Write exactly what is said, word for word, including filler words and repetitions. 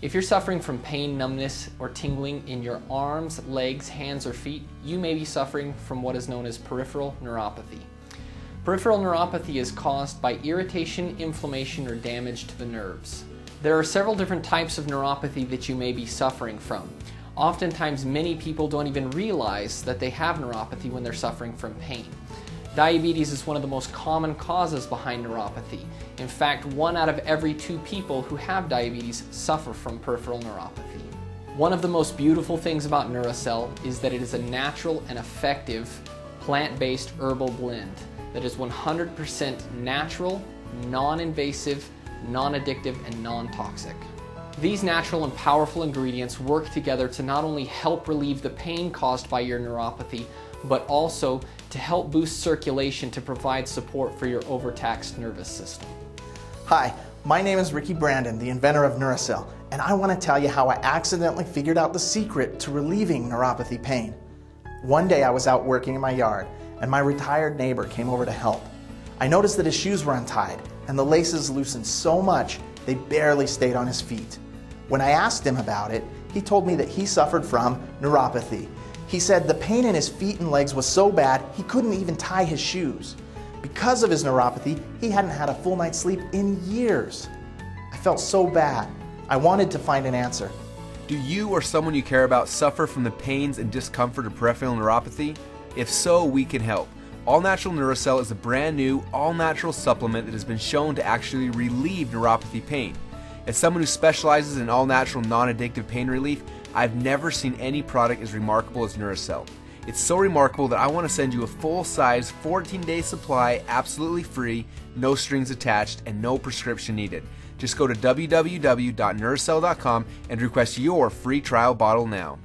If you're suffering from pain, numbness, or tingling in your arms, legs, hands, or feet, you may be suffering from what is known as peripheral neuropathy. Peripheral neuropathy is caused by irritation, inflammation, or damage to the nerves. There are several different types of neuropathy that you may be suffering from. Oftentimes, many people don't even realize that they have neuropathy when they're suffering from pain. Diabetes is one of the most common causes behind neuropathy. In fact, one out of every two people who have diabetes suffer from peripheral neuropathy. One of the most beautiful things about Neuracel is that it is a natural and effective plant-based herbal blend that is one hundred percent natural, non-invasive, non-addictive, and non-toxic. These natural and powerful ingredients work together to not only help relieve the pain caused by your neuropathy, but also to help boost circulation to provide support for your overtaxed nervous system. Hi, my name is Ricky Brandon, the inventor of Neuracel, and I want to tell you how I accidentally figured out the secret to relieving neuropathy pain. One day I was out working in my yard, and my retired neighbor came over to help. I noticed that his shoes were untied, and the laces loosened so much they barely stayed on his feet. When I asked him about it, he told me that he suffered from neuropathy. He said the pain in his feet and legs was so bad he couldn't even tie his shoes. Because of his neuropathy, he hadn't had a full night's sleep in years. I felt so bad. I wanted to find an answer. Do you or someone you care about suffer from the pains and discomfort of peripheral neuropathy? If so, we can help. All Natural Neuracel is a brand new, all-natural supplement that has been shown to actually relieve neuropathy pain. As someone who specializes in all-natural, non-addictive pain relief, I've never seen any product as remarkable as Neuracel. It's so remarkable that I want to send you a full-size fourteen day supply absolutely free, no strings attached, and no prescription needed. Just go to w w w dot neuracel dot com and request your free trial bottle now.